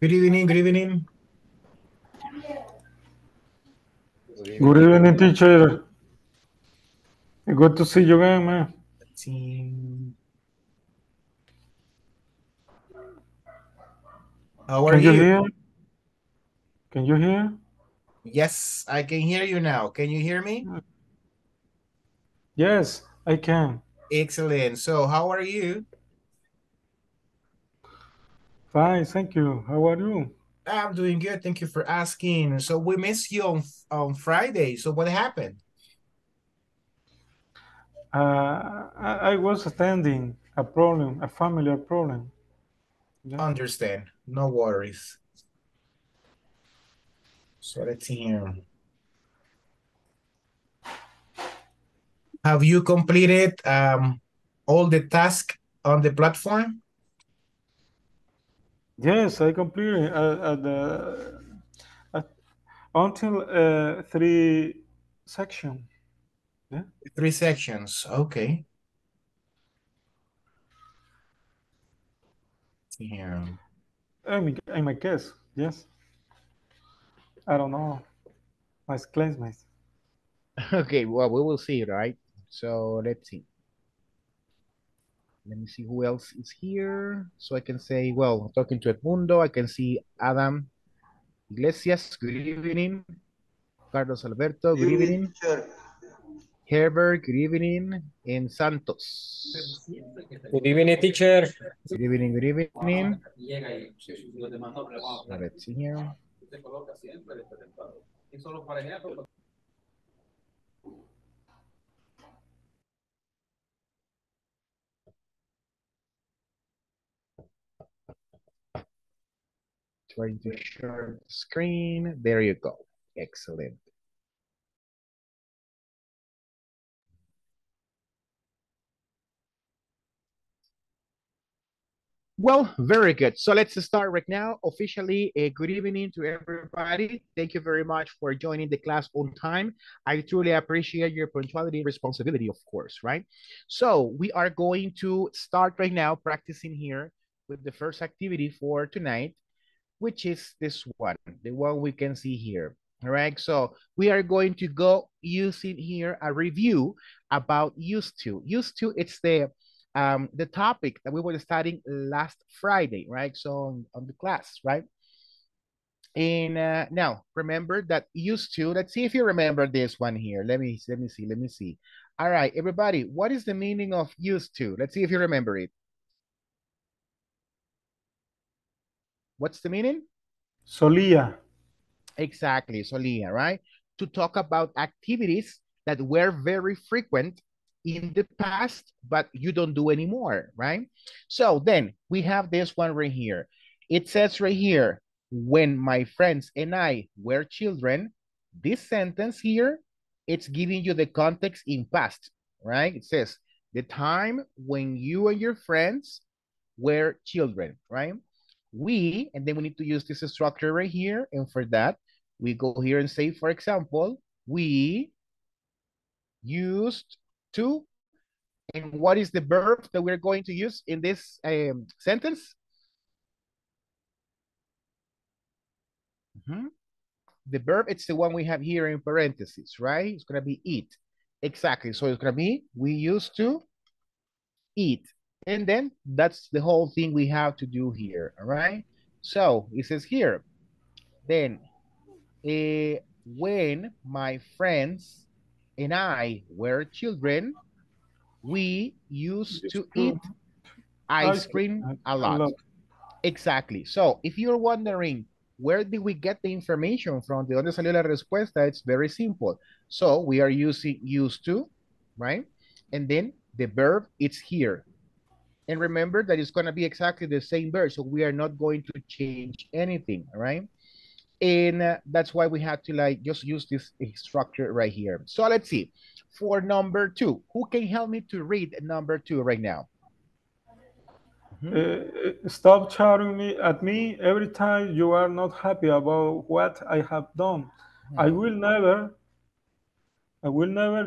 Good evening, good evening. Good evening, teacher. Good to see you again, man. Let's see. How are you? Can you hear? Yes, I can hear you now. Can you hear me? Yes, I can. Excellent. So, how are you? Fine, thank you. How are you? I'm doing good. Thank you for asking. So, we missed you on Friday. So, what happened? I was attending a familiar problem. Yeah. Understand. No worries. So, let's see here. Have you completed all the tasks on the platform? Yes, I completed until three sections. Yeah? Three sections, okay. Yeah. I might guess, yes. I don't know, my classmates. Okay, well, we will see, right? So let's see. Let me see who else is here. So I can say, well, I'm talking to Edmundo. I can see Adam Iglesias. Good evening. Carlos Alberto. Good evening. Herbert. Good evening. And Santos. Good evening, teacher. Good evening. Good evening. So let's see here. Trying to share the screen. There you go. Excellent. Well, very good. So let's start right now. Officially, a good evening to everybody. Thank you very much for joining the class on time. I truly appreciate your punctuality and responsibility, of course, right? So we are going to start right now practicing here with the first activity for tonight, which is this one, the one we can see here, all right? So we are going to go using here a review about used to. Used to, it's the topic that we were studying last Friday, right? So on the class, right? And now remember that used to, let's see if you remember this one here. Let me see. All right, everybody, what is the meaning of used to? Let's see if you remember it. What's the meaning? Solía. Exactly, solía, right? To talk about activities that were very frequent in the past, but you don't do anymore, right? So then we have this one right here. It says right here, when my friends and I were children, this sentence here, it's giving you the context in past, right? It says the time when you and your friends were children, right? We, and then we need to use this structure right here. And for that, we go here and say, for example, we used to, and what is the verb that we're going to use in this sentence? The verb, it's the one we have here in parentheses, right? It's going to be eat. Exactly. So it's going to be, we used to eat. And then that's the whole thing we have to do here, all right? So it says here, then when my friends and I were children, we used to eat ice cream a lot. Exactly. So if you're wondering, where did we get the information from? De donde salió la respuesta? It's very simple. So we are using used to, right? And then the verb, it's here. And remember that it's going to be exactly the same verb, so we are not going to change anything, all right? And that's why we had to like just use this structure right here. So let's see. For number two, who can help me to read number two right now? Stop shouting at me every time you are not happy about what I have done. I will never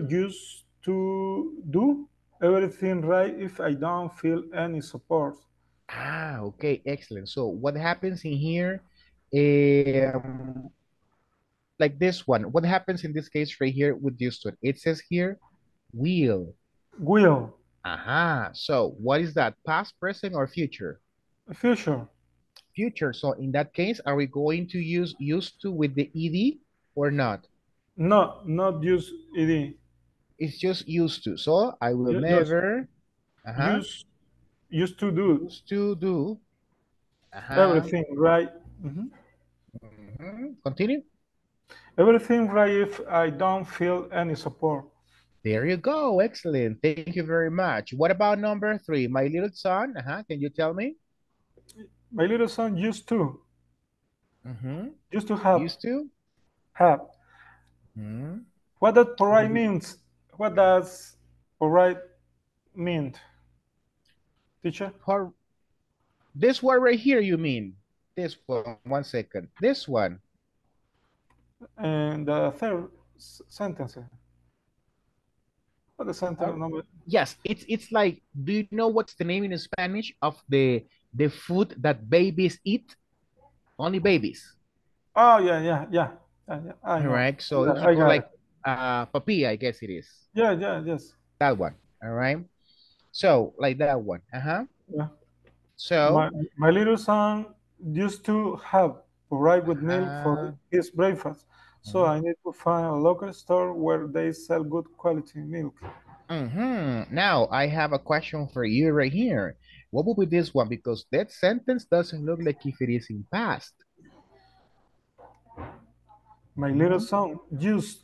use to do everything right if I don't feel any support. Okay, excellent. So what happens in here, like this one, what happens in this case right here with this one? It says here, will. Will. So what is that, past, present, or future? Future. Future. So in that case, are we going to use used to with the ed or not? No, not use ed. It's just used to. So I will never used to do. Used to do. Everything, right? Continue. Everything, right, if I don't feel any support. There you go. Excellent. Thank you very much. What about number 3? My little son. Can you tell me? My little son used to. Used to have. Used to have. What does provide means? What does provide mean, teacher? This one right here, you mean? This one. 1 second. This one. And the third sentence. The sentence number. Yes, it's like, do you know what's the name in Spanish of the food that babies eat? Only babies. Oh, yeah. All right, so it's like papilla, I guess it is. Yes. That one, all right? So, like that one, Yeah. So. My little son used to have arrived with milk for his breakfast. So I need to find a local store where they sell good quality milk. Now I have a question for you right here. What would be this one? Because that sentence doesn't look like if it is in past. My little son used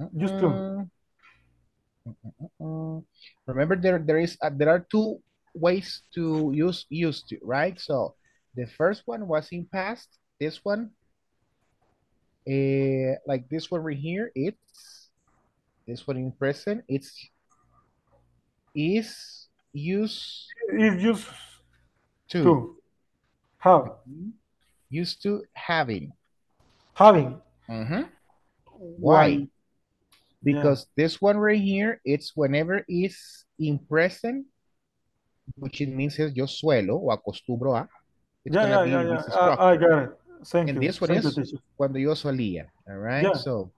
to. Remember, there are 2 ways to use used to, right? So the first one was in past. This one. Like this one right here, it's this one in present, it's used to have, used to having. Why? Because this one right here, it's whenever is in present, which it means is yo suelo o acostumbro a. I got it. Thank and you. This one Thank is you. Cuando yo solía, all right? So,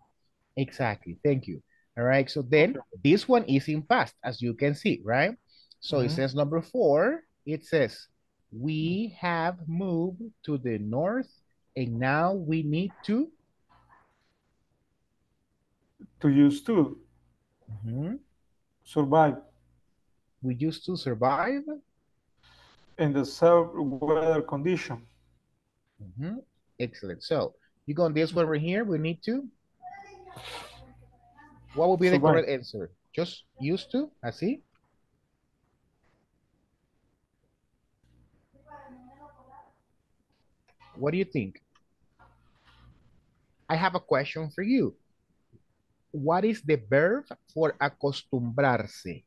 exactly, thank you. All right, so then this one is in past, as you can see, right? So it says number 4, it says, we have moved to the north and now we need to? To use to survive. We used to survive? In the south weather condition. Excellent. So you go on this one right here. We need to. What would be the correct answer? Just used to. Así. What do you think? I have a question for you. What is the verb for acostumbrarse?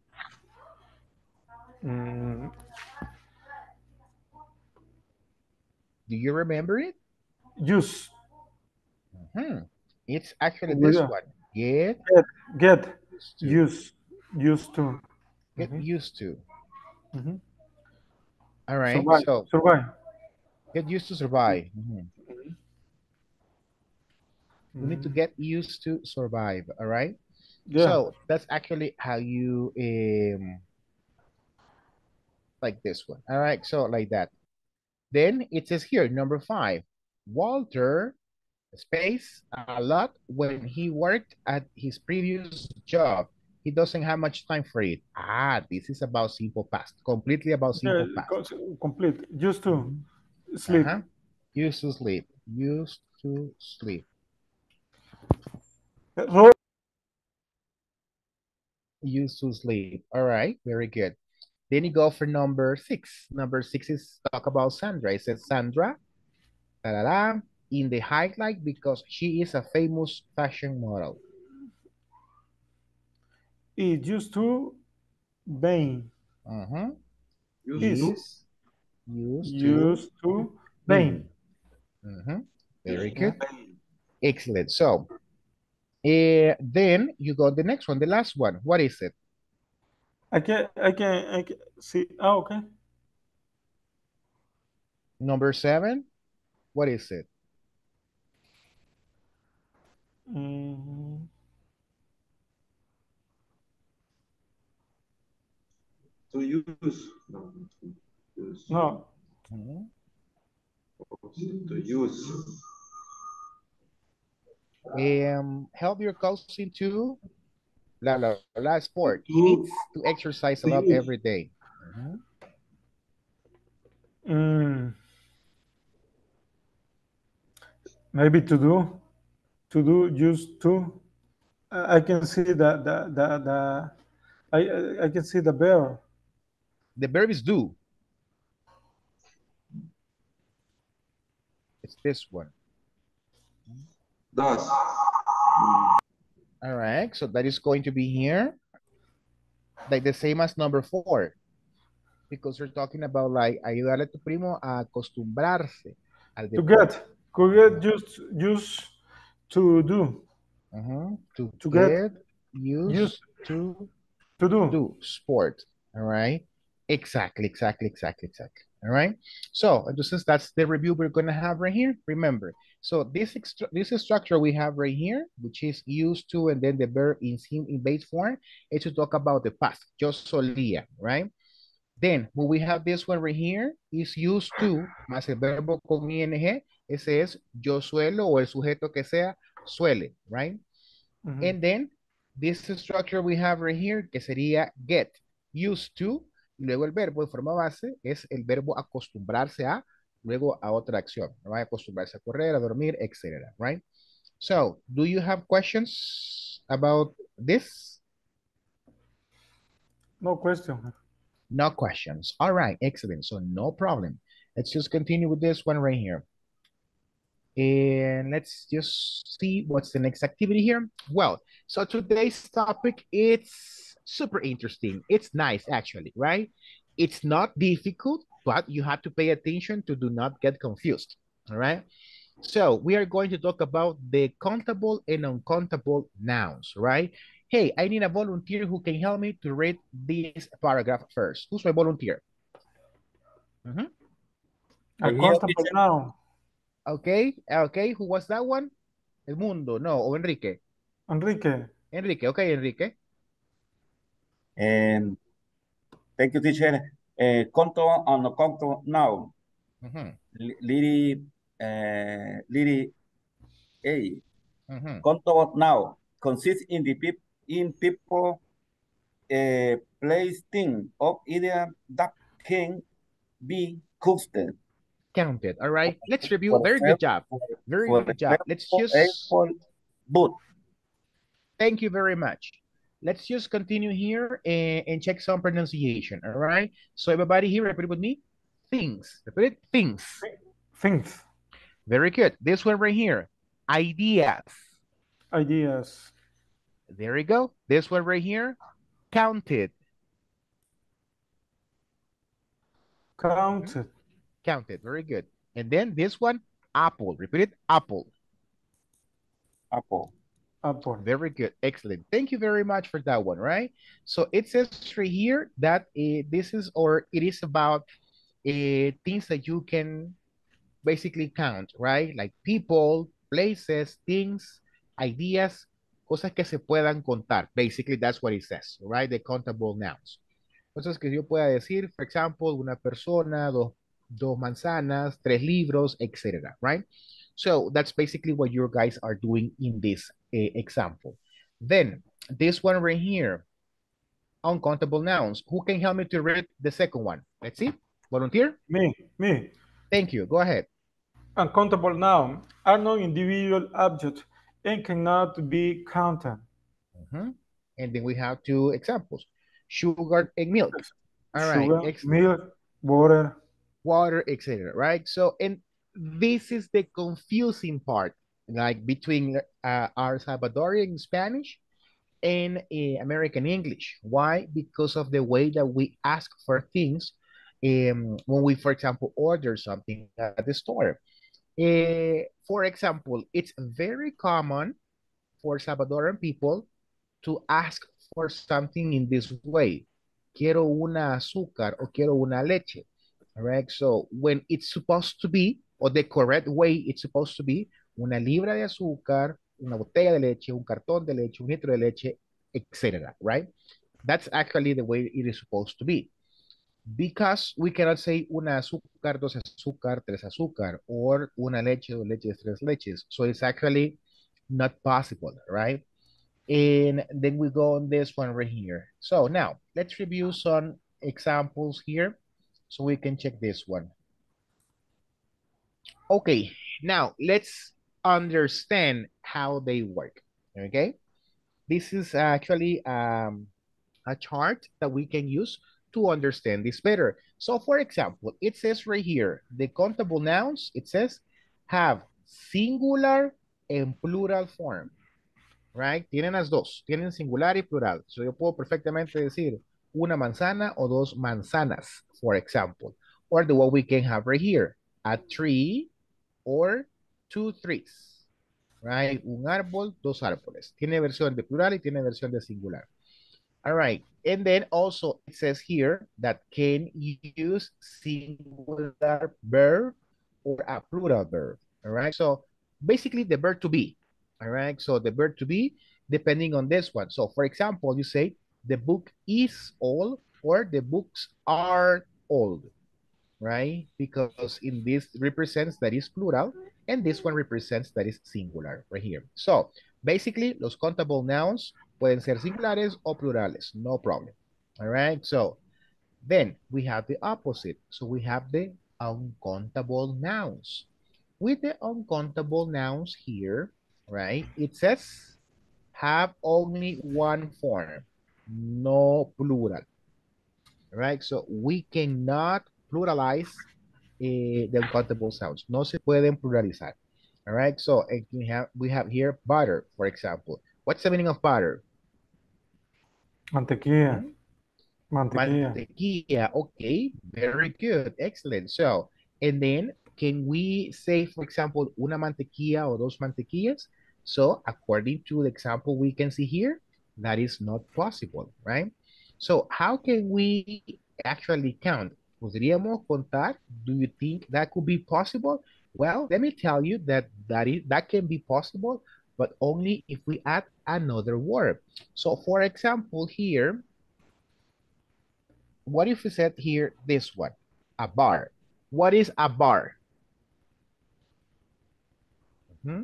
Do you remember it? Use. It's actually this one. Get used to. Get used to. All right. Survive. So survive. Get used to survive. We need to get used to survive. All right. So that's actually how you like this one. All right. So like that. Then it says here, number 5, Walter spaced a lot when he worked at his previous job. He doesn't have much time for it. This is about simple past, completely about simple past. Complete, used to sleep. Used to sleep, used to sleep. Used to sleep, all right, very good. Then you go for number 6. Number 6 is talk about Sandra. It says Sandra, in the highlight because she is a famous fashion model. It used to vain. Used to vain. Very good. Excellent. So then you go the next one, the last one. What is it? I can see. Okay. number 7, what is it? To use. No. To use. No. To use. Help your cousin to blah, blah, blah, sport. He needs to exercise a lot every day. Maybe to do, used to. I can see the I can see the bear. The verb is do. It's this one. Does. All right, so that is going to be here. Like the same as number 4. Because we're talking about like ayudarle a tu primo a acostumbrarse. Al to get used to do. To get used to do sport. All right. Exactly. All right. So, since that's the review we're going to have right here, remember. So, this structure we have right here, which is used to, and then the verb in base form, is to talk about the past. Yo solía, right? Then, when we have this one right here, is used to, más el verbo con ing, ese es yo suelo, o el sujeto que sea, suele, right? And then, this structure we have right here, que sería get, used to. Luego el verbo en forma base es el verbo acostumbrarse a, luego a otra acción. Right? Acostumbrarse a correr, a dormir, etc. Right? So, do you have questions about this? No question. No questions. All right, excellent. So, no problem. Let's just continue with this one right here. And let's just see what's the next activity here. Well, so today's topic, it's super interesting. It's nice, actually, right? It's not difficult, but you have to pay attention to do not get confused, all right? So we are going to talk about the countable and uncountable nouns, right? Hey, I need a volunteer who can help me to read this paragraph first. Who's my volunteer? A countable noun. Okay. Who was that one? El Mundo, no, or Enrique? Enrique, okay, Enrique. Thank you, teacher. Countable and uncountable noun. Lady A. Countable noun consists in the people, place, thing of either that can be counted. All right. Let's review. Very good job. Let's just. Thank you very much. Let's just continue here and check some pronunciation, all right? So everybody here, repeat with me. Things. Repeat it. Things. Things. Very good. This one right here. Ideas. Ideas. There you go. This one right here. Counted. Counted. Counted. Very good. And then this one. Apple. Repeat it. Apple. Apple. Very good. Excellent. Thank you very much for that one, right? So it says right here that it is about things that you can basically count, right? Like people, places, things, ideas, cosas que se puedan contar. Basically, that's what it says, right? The countable nouns. Cosas que yo pueda decir, for example, una persona, dos manzanas, 3 libros, etc., right? So that's basically what you guys are doing in this example. Then this one right here, uncountable nouns. Who can help me to read the second one? Let's see. Volunteer? Me. Thank you. Go ahead. Uncountable noun are no individual object and cannot be counted. And then we have 2 examples: sugar and milk. All right. Sugar, milk, water, etc. Right. So this is the confusing part, like between our Salvadorian Spanish and American English. Why? Because of the way that we ask for things when we, for example, order something at the store. For example, it's very common for Salvadorian people to ask for something in this way. Quiero una azúcar o quiero una leche. All right. So when it's supposed to be, or the correct way it's supposed to be, una libra de azúcar, una botella de leche, un cartón de leche, un litro de leche, etc. Right? That's actually the way it is supposed to be. Because we cannot say una azúcar, dos azúcar, tres azúcar, or una leche, dos leches, tres leches. So it's actually not possible, right? And then we go on this one right here. So now let's review some examples here so we can check this one. Okay, now let's understand how they work, okay? This is actually a chart that we can use to understand this better. So for example, it says right here, the countable nouns, it says have singular and plural form, right? Tienen las dos, tienen singular y plural. So yo puedo perfectamente decir una manzana o dos manzanas, for example. Or the one we can have right here, a tree or two trees, right? Un árbol, dos árboles. Tiene versión de plural y tiene versión de singular. All right, and then also it says here that can use singular verb or a plural verb, all right? So basically the verb to be, all right? So the verb to be, depending on this one. So for example, you say the book is old or the books are old, right? Because in this represents that is plural and this one represents that is singular right here. So basically los countable nouns pueden ser singulares o plurales, no problem. All right, so then we have the opposite. So we have the uncountable nouns. With the uncountable nouns here, right, it says have only one form, no plural. All right, so we cannot pluralize the uncountable sounds. No se pueden pluralizar. All right, so we have here butter, for example. What's the meaning of butter? Mantequilla. Mantequilla. Mantequilla. Okay, very good. Excellent. So, and then can we say, for example, una mantequilla or dos mantequillas? So, according to the example we can see here, that is not possible, right? So, how can we actually count? ¿Podríamos contar? Do you think that could be possible? Well, let me tell you that can be possible, but only if we add another word. So for example here, what if we said here this one, a bar? What is a bar? Mm-hmm.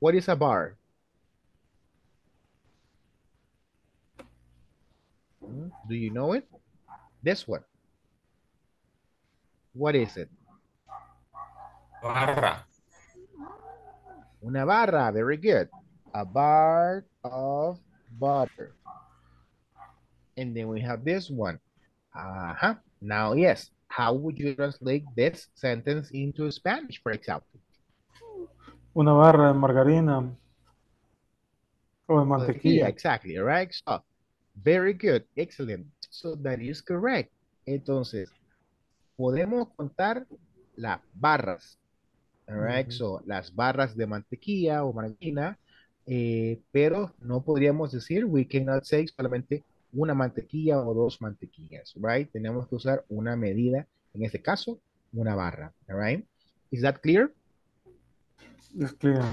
What is a bar? Mm-hmm. Do you know it? This one. What is it? Barra. Una barra, very good. A bar of butter. And then we have this one. Uh-huh. Now, yes, how would you translate this sentence into Spanish, for example? Una barra de margarina o de mantequilla. Exactly, right? So, very good, excellent. So that is correct. Entonces, podemos contar las barras. All right, mm-hmm. So las barras de mantequilla o margarina, pero no podríamos decir, we cannot say solamente una mantequilla o dos mantequillas, right? Tenemos que usar una medida, en este caso, una barra, all right? Is that clear? It's clear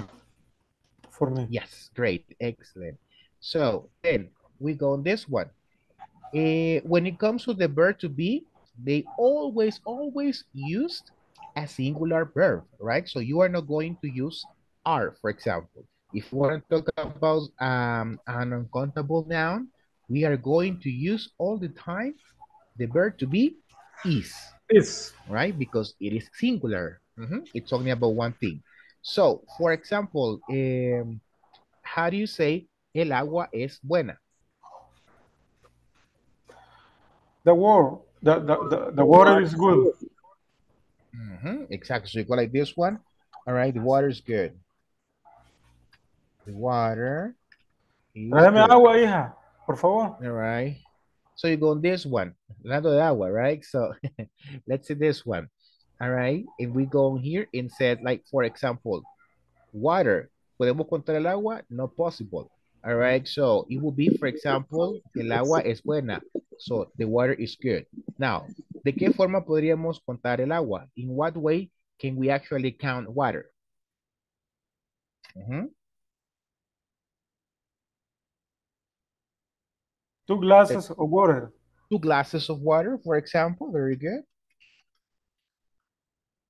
for me. Yes, great, excellent. So then we go on this one. When it comes to the verb to be, they always used a singular verb, right? So you are not going to use are, for example. If we want to talk about an uncountable noun, we are going to use all the time the verb to be is. Is. Right? Because it is singular. Mm-hmm. It's talking about one thing. So, for example, how do you say el agua es buena? The water is good. Mm-hmm, exactly. So you go like this one. All right, the water is good. The water is good. Agua, hija, por favor. All right. So you go on this one. Hablando de agua, right? So let's see this one. All right. If we go on here and said, like, for example, water. ¿Podemos contar el agua? Not possible. All right. So it would be, for example, el agua es buena. So the water is good. Now, ¿De qué forma podríamos contar el agua? In what way can we actually count water? Uh-huh. Two glasses of water. Two glasses of water, for example. Very good.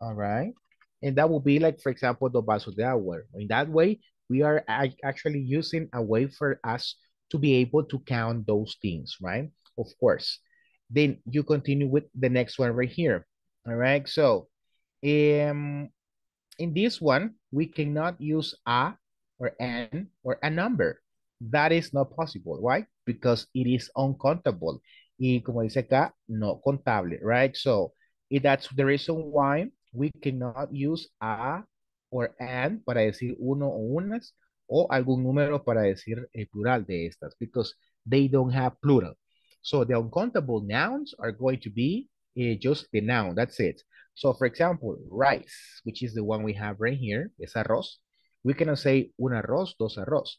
All right. And that would be like, for example, dos vasos de agua. In that way, we are actually using a way for us to be able to count those things, right? Of course. Then you continue with the next one right here. All right. So in this one, we cannot use a or an or a number. That is not possible, right? Because it is uncountable. Y como dice acá, no contable, right? So that's the reason why we cannot use a or an para decir uno o unas o algún número para decir el plural de estas, because they don't have plural. So the uncountable nouns are going to be just the noun, that's it. So for example, rice, which is the one we have right here, es arroz. We cannot say un arroz, dos arroz.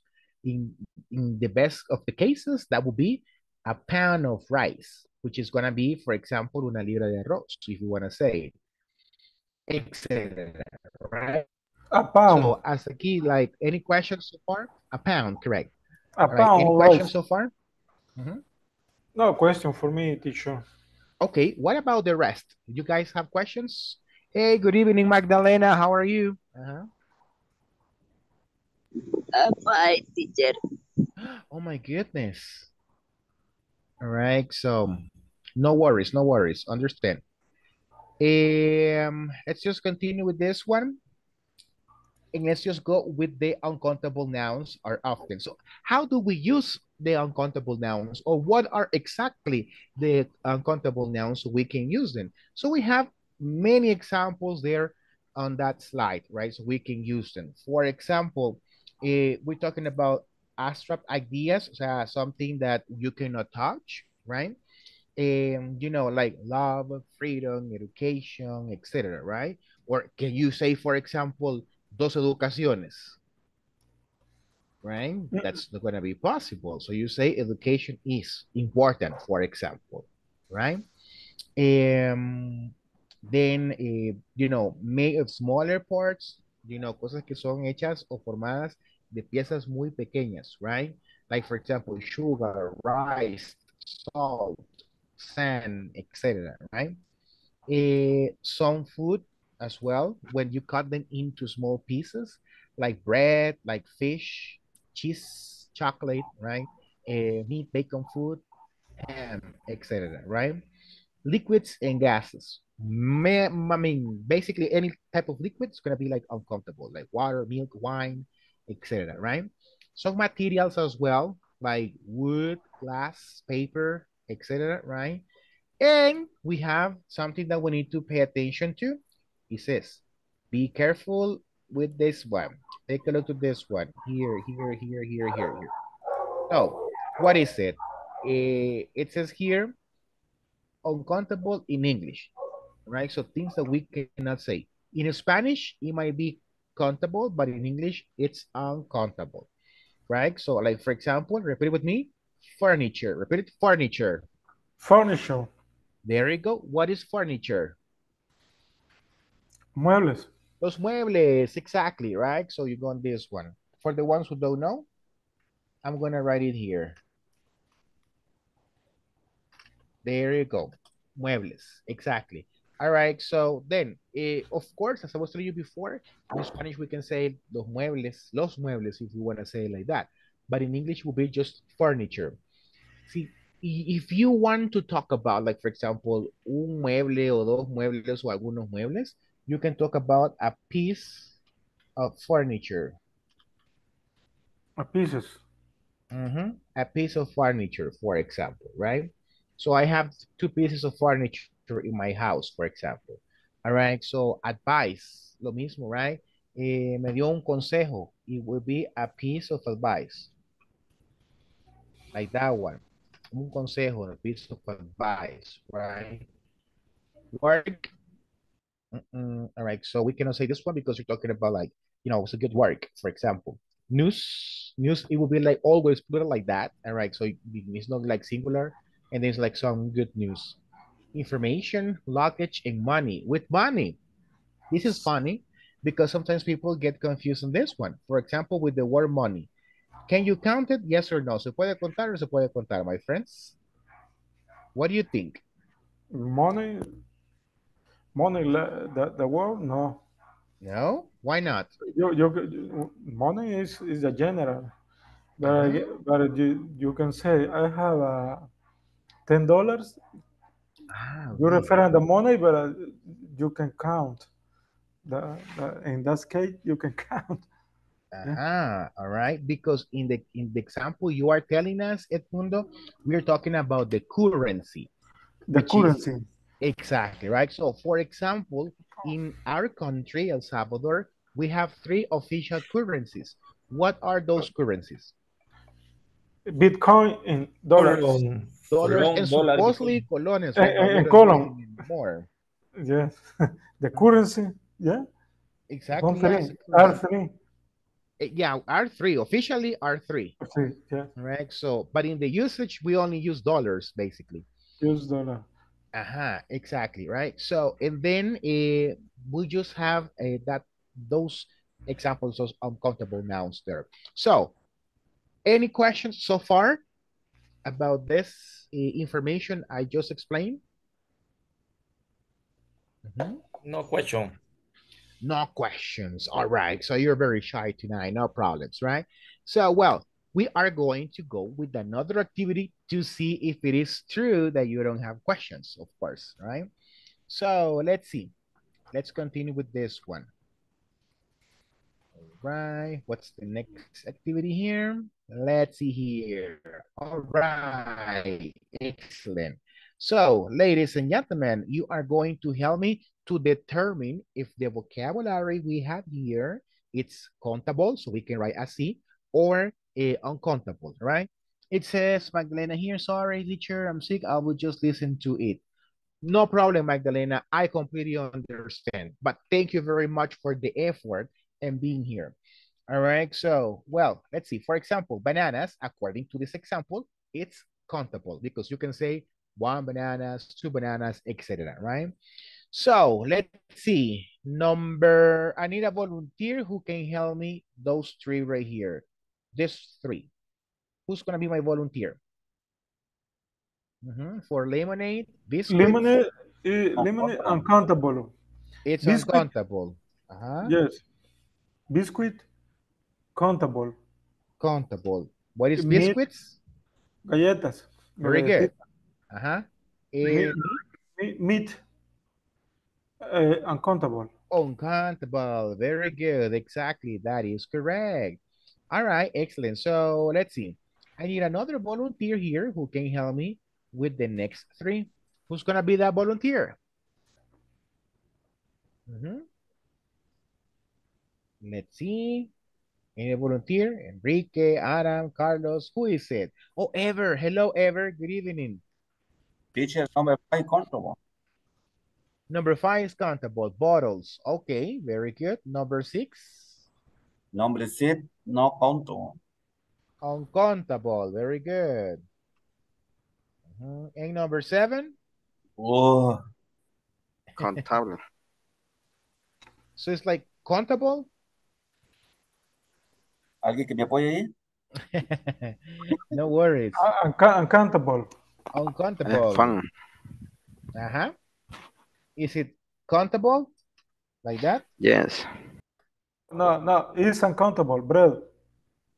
In the best of the cases, that would be a pound of rice, which is going to be, for example, una libra de arroz, if you want to say it, etc. Right? A pound. So as a key, like, any questions so far? A pound, correct. A pound. Right. Any questions so far? Mm-hmm. No question for me, teacher. Okay, what about the rest? You guys have questions? Hey, good evening, Magdalena. How are you? Uh-huh. Bye, teacher. Oh my goodness. All right, so no worries, no worries. Understand. Let's just continue with this one. And let's just go with the uncountable nouns are often. So how do we use the uncountable nouns, or what are exactly the uncountable nouns we can use them? So we have many examples there on that slide, right? So we can use them. For example, we're talking about abstract ideas, so something that you cannot touch, right? You know, like love, freedom, education, etc., right? Or can you say, for example, dos educaciones, right? That's not going to be possible. So you say education is important, for example, right? Then, you know, made of smaller parts, you know, cosas que son hechas o formadas de piezas muy pequeñas, right? Like, for example, sugar, rice, salt, sand, etc., right? Some food as well, when you cut them into small pieces, like bread, like fish, cheese, chocolate, right? Meat, bacon, food, ham, etc., right? Liquids and gases. I mean, basically any type of liquid is going to be like uncountable, like water, milk, wine, etc., right? Some materials as well, like wood, glass, paper, etc., right? And we have something that we need to pay attention to. It says, be careful with this one. Take a look at this one. Here, here, here, here, here, here. So, what is it? It says here, uncountable in English, right? So things that we cannot say. In Spanish, it might be countable, but in English, it's uncountable, right? So like, for example, repeat with me, furniture. Repeat it, furniture. Furniture. There you go. What is furniture? Muebles. Los muebles, exactly, right? So you go on this one. For the ones who don't know, I'm going to write it here. There you go. Muebles, exactly. All right, so then, of course, as I was telling you before, in Spanish we can say los muebles, if you want to say it like that. But in English, it will be just furniture. See, if you want to talk about, like, for example, un mueble o dos muebles o algunos muebles, you can talk about a piece of furniture. A pieces. Mm-hmm. A piece of furniture, for example, right? So I have two pieces of furniture in my house, for example. All right, so advice, lo mismo, right? Me dio un consejo. It will be a piece of advice. Like that one. Un consejo, a piece of advice, right? Work. All right, so we cannot say this one because you're talking about, like, you know, it's a good work, for example. News, news, it will be like always plural like that. All right, so it's not like singular, and there's like some good news. information, luggage, and money. With money, this is funny because sometimes people get confused on this one. For example, with the word money. Can you count it? Yes or no? ¿Se puede contar o se puede contar, my friends? What do you think? Money, the word, no. No? Why not? Money is a general. But you can say, I have $10. Ah, you refer to the money, but you can count. In that case, you can count. All right. Because in the example you are telling us, Edmundo, we are talking about the currency. The currency. Exactly, right? So, for example, in our country, El Salvador, we have 3 official currencies. What are those currencies? Bitcoin and dollars. Dollars and supposedly colones. And colon. More. Yes. The currency. Yeah. Exactly. R3. Yeah, R3. Officially, R3. Okay, yeah. Right. So, but in the usage, we only use dollars, basically. Use dollar. Exactly, right? So, and then we just have those examples of uncountable nouns there. So, any questions so far about this information I just explained? No question. No questions. All right. So you're very shy tonight. No problems, right? So, well, we are going to go with another activity to see if it is true that you don't have questions, of course, right? So let's see. Let's continue with this one. All right. What's the next activity here? Let's see here. All right. Excellent. So, ladies and gentlemen, you are going to help me to determine if the vocabulary we have here, it's countable, so we can write así, or uncountable, right? It says, Magdalena here, sorry, teacher, I'm sick, I will just listen to it. No problem, Magdalena, I completely understand, but thank you very much for the effort and being here. All right, so, well, let's see. For example, bananas, according to this example, it's countable because you can say, 1 bananas, 2 bananas, etc. Right? So let's see. Number, I need a volunteer who can help me. Those 3 right here. This 3. Who's going to be my volunteer? For lemonade, biscuit. Lemonade, uncountable. It's biscuit. Uncountable. Yes. Biscuit, countable. Countable. What is biscuits? Galletas. Very good. Meat. Uncountable. Uncountable. Very good. Exactly. That is correct. All right. Excellent. So let's see. I need another volunteer here who can help me with the next 3. Who's going to be that volunteer? Let's see. Any volunteer? Enrique, Adam, Carlos. Who is it? Oh, Ever. Hello, Ever. Good evening. Teacher, number 5 countable. Number 5 is countable. Bottles. Okay, very good. Number 6. Number 6, no countable. Uncountable. Very good. And number 7? Oh, countable. So it's like countable? ¿Alguien que me apoye ahí? No worries. Uncountable. Uncountable. Is it countable like that? Yes. No, it's uncountable, bread.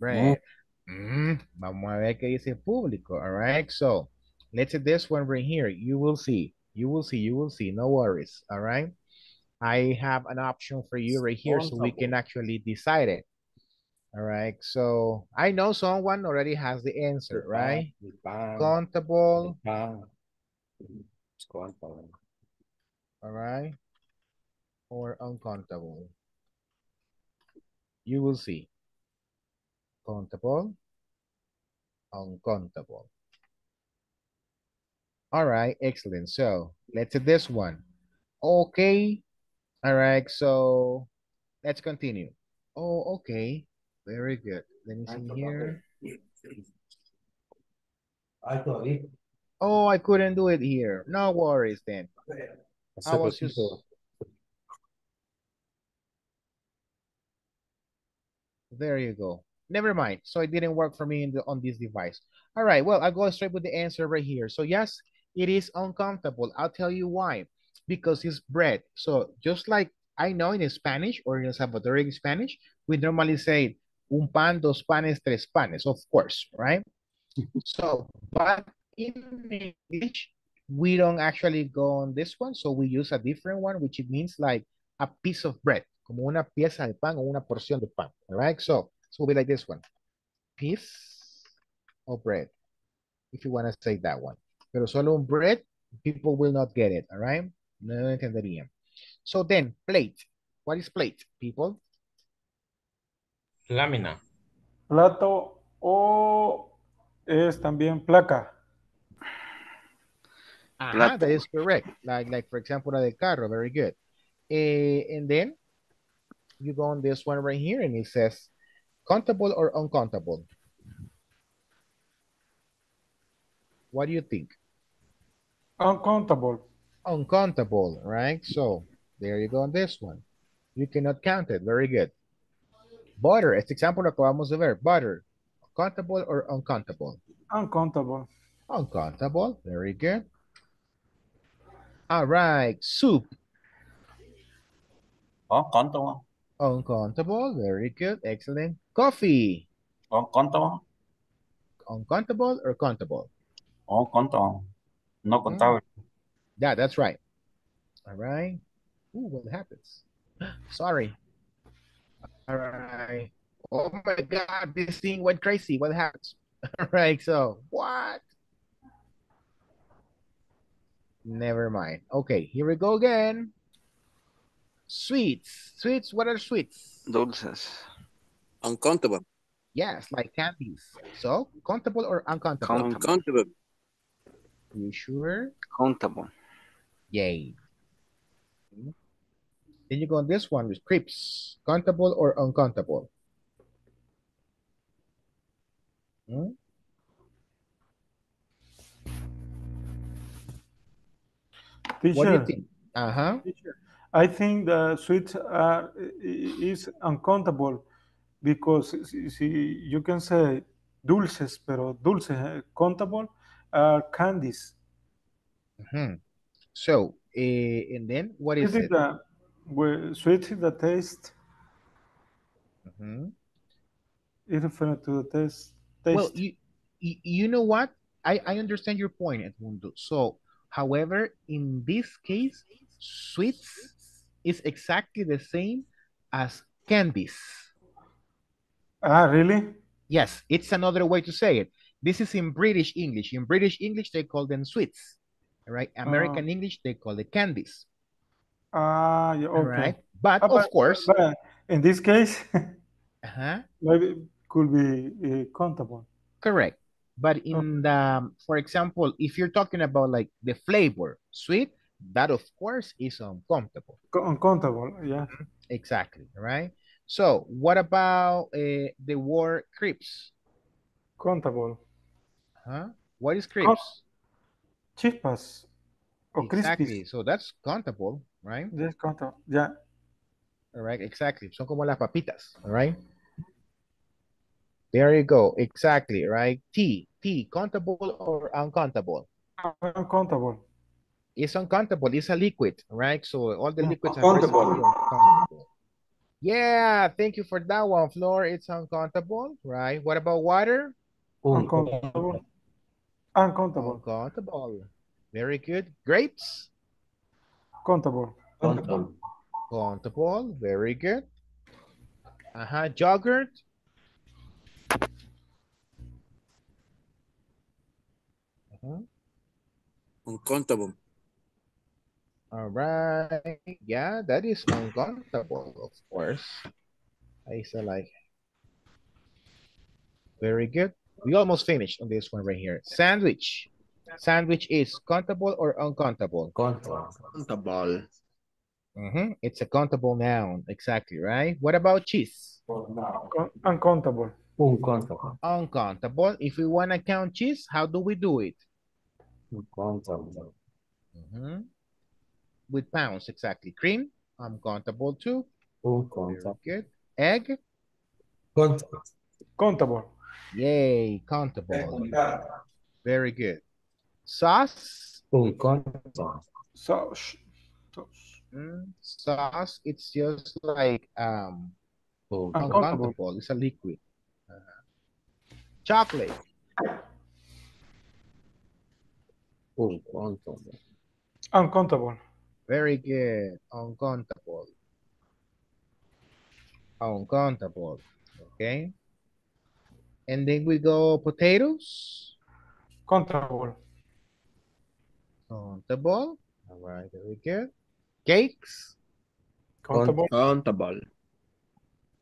Bread. Vamos a ver qué dice público. All right, so let's see this one right here. You will see. No worries. All right. I have an option for you right here so we can actually decide it. All right, so I know someone already has the answer, right? Countable. All right, or uncountable. You will see. Countable, uncountable. All right, excellent. So let's do this one. Okay. All right, so let's continue. Oh, okay. Very good. Let me see here. Oh, I couldn't do it here. No worries then. I was just... There you go. Never mind. So it didn't work for me in the, on this device. All right. Well, I'll go straight with the answer right here. So yes, it is uncomfortable. I'll tell you why. Because it's bread. So just like I know in Spanish or in Salvadorian Spanish, we normally say un pan, dos panes, tres panes, of course, right? So, but in English, we don't actually go on this one. So we use a different one, which it means like a piece of bread, como una pieza de pan o una porción de pan, all right? So it will be like this one, piece of bread, if you want to say that one. Pero solo un bread, people will not get it, all right? No entenderían. So then, plate. What is plate, people? Lámina. Plato o es también placa. Plato. That is correct. Like for example, la del carro. Very good. And then you go on this one right here, and it says countable or uncountable. What do you think? Uncountable. Uncountable, right? So there you go on this one. You cannot count it. Very good. Butter, este ejemplo lo acabamos de ver. Butter, countable or uncountable? Uncountable. Uncountable, very good. All right, soup. Uncountable. Uncountable, very good, excellent. Coffee. Uncountable. Uncountable or countable? Uncountable, no contable. Yeah, that's right. All right. Ooh, what happens? Sorry. All right. Oh my God, this thing went crazy. What happens? All right, so what? Never mind. Okay, here we go again. Sweets. Sweets, what are sweets? Dulces. Uncountable. Yes, like candies. So, countable or uncountable? Uncountable. You sure? Countable. Yay. Then you go on this one with crepes. Countable or uncountable? Hmm? Teacher, what do you think? Uh-huh. I think the sweets is uncountable because you can say dulces, pero dulces countable are candies. Mm-hmm. So and then what is it? Well, sweet is the taste. Mm-hmm. It's referring to the taste. Well, you know what? I understand your point, Edmundo. So, however, in this case, sweets is exactly the same as candies. Ah, really? Yes, it's another way to say it. This is in British English. In British English, they call them sweets. All right? American English, they call it candies. Ah, yeah, okay. All right. But of course, but in this case, maybe could be countable. Correct. But in the, for example, if you're talking about like the flavor sweet, that of course is uncountable. Uncountable, yeah. Exactly. Right. So, what about the word crepes? Countable. Huh? What is crepes? Chispas. Or exactly. Crispies. So that's countable. Right? This contact, yeah. All right, exactly. Son como las papitas, all right? There you go, exactly, right? Tea, countable or uncountable? Uncountable. It's uncountable, it's a liquid, right? So all the liquids are uncountable. Yeah, thank you for that one, Flor. It's uncountable, right? What about water? Uncountable. Uncountable. Uncountable. Very good. Grapes? Countable. Countable. Countable. Very good. Yogurt. Uncountable. All right. Yeah, that is uncountable, of course. I said like. Very good. We almost finished on this one right here. Sandwich. Sandwich is countable or uncountable? Countable. Mm-hmm. It's a countable noun, exactly, right? What about cheese? Uncountable. Uncountable. Uncountable. If we want to count cheese, how do we do it? Uncountable. With pounds, exactly. Cream, uncountable too. Uncountable. Good. Egg. Countable. Countable. Yay, countable. Very good. Sauce. Uncountable. Sauce. Sauce, it's just like uncountable. It's a liquid. Chocolate. Uncountable. Uncountable. Very good. Uncountable. Uncountable. Okay. And then we go potatoes. Countable. Countable. All right. Very good. Cakes. Countable. Countable.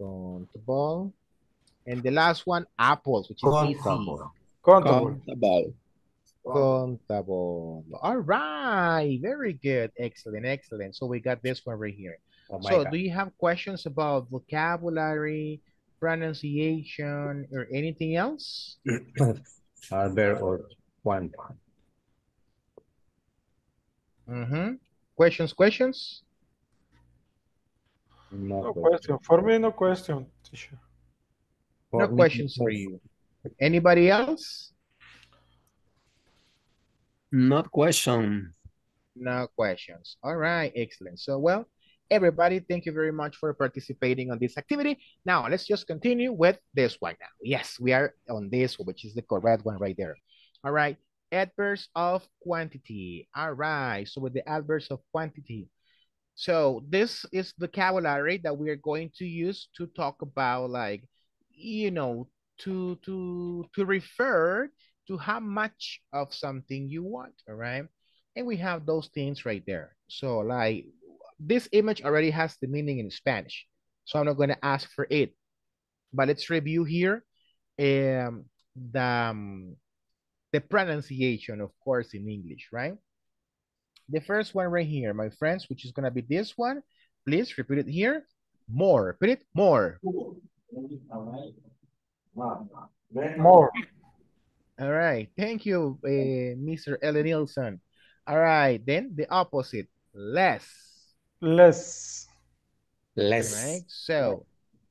Countable. And the last one, apples, which is easy. Countable. Countable. Countable. All right. Very good. Excellent. Excellent. So we got this one right here. Oh so God. Do you have questions about vocabulary, pronunciation, or anything else? Are there or one? Questions? No question. For me, no question, teacher. No questions for you. Anybody else? Not question. No questions. All right, excellent. So, well, everybody, thank you very much for participating on this activity. Now, let's just continue with this one now. Yes, we are on this one, which is the correct one right there. All right, adverbs of quantity. All right, so with the adverbs of quantity. So this is vocabulary that we are going to use to talk about, like, you know, to refer to how much of something you want, all right? And we have those things right there. So like this image already has the meaning in Spanish, so I'm not going to ask for it. But let's review here the pronunciation, of course, in English, right? The first one right here, my friends, which is going to be this one. Please repeat it here. More. Repeat it. More. More. All right. Thank you, Mr. Ellen Nielsen. All right. Then the opposite. Less. Less. Less. All right. So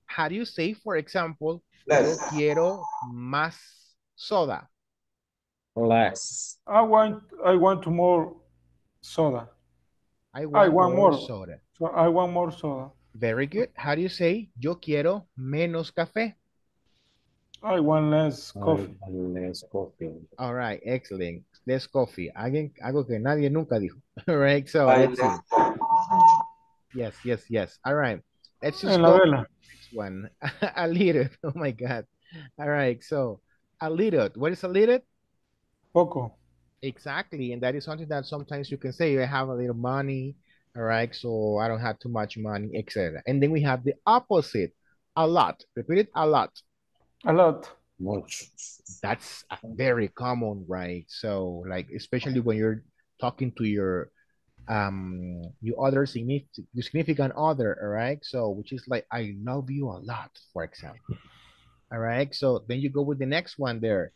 how do you say, for example, less. Yo quiero más soda. Less. I want more soda. I want more soda. So I want more soda. Very good. How do you say, yo quiero menos café? I want less coffee. I want less coffee. All right, excellent. Less coffee. Alguien, algo que nadie nunca dijo. All right, so let's see. Yes. All right. Let's just go to the next one. A little. Oh my God. All right, so a little. What is a little? Poco. Exactly, and that is something that sometimes you can say, I have a little money. All right, so I don't have too much money, etc. And then we have the opposite, a lot. Repeat it, a lot. A lot. Much. That's very common, right? So, like, especially when you're talking to your other significant other, all right? So, which is like, I love you a lot, for example. All right? So, then you go with the next one there.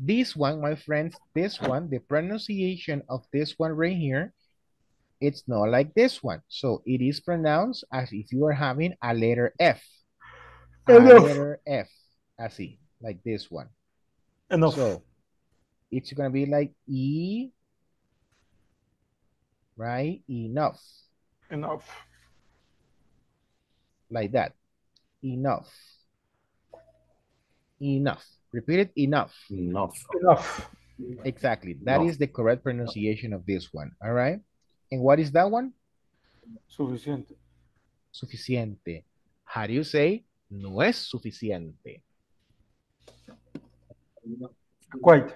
This one, my friends, this one, the pronunciation of this one right here, it's not like this one. So, it is pronounced as if you are having a letter F. A letter F. Así, like this one. Enough. So it's going to be like E, right? Enough. Enough. Like that. Enough. Enough. Repeat it, enough. Enough. Enough. Exactly. That is the correct pronunciation of this one. All right. And what is that one? Suficiente. Suficiente. How do you say no es suficiente? Quite.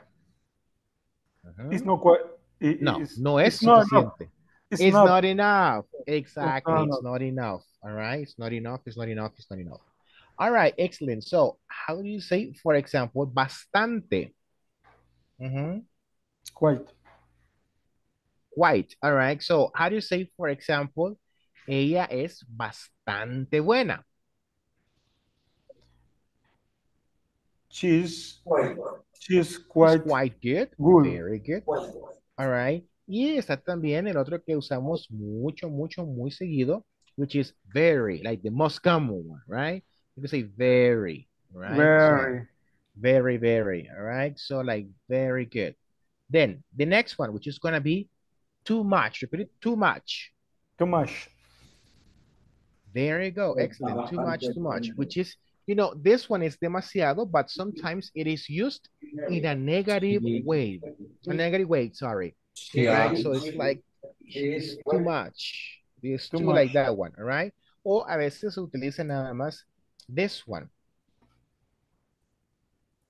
It's not quite. No es suficiente. It's not enough. Exactly. It's not enough. All right. It's not enough. All right. Excellent. So, how do you say, for example, bastante? Quite. Quite. All right. So, how do you say, for example, ella es bastante buena? She's quite good. Very good. Alright. Y está también el otro que usamos mucho, mucho, muy seguido, which is very, like the most common one, right? You can say very, right? Very. So, very, very, all right? So like very good. Then the next one, which is going to be too much. Repeat it, too much. Too much. There you go. Excellent. Too much, too much, which is, you know, this one is demasiado, but sometimes it is used in a negative way. A negative way, sorry. Yeah. Right? So it's like, it's too much. It's too much. Like that one, all right? O a veces se utiliza nada más this one.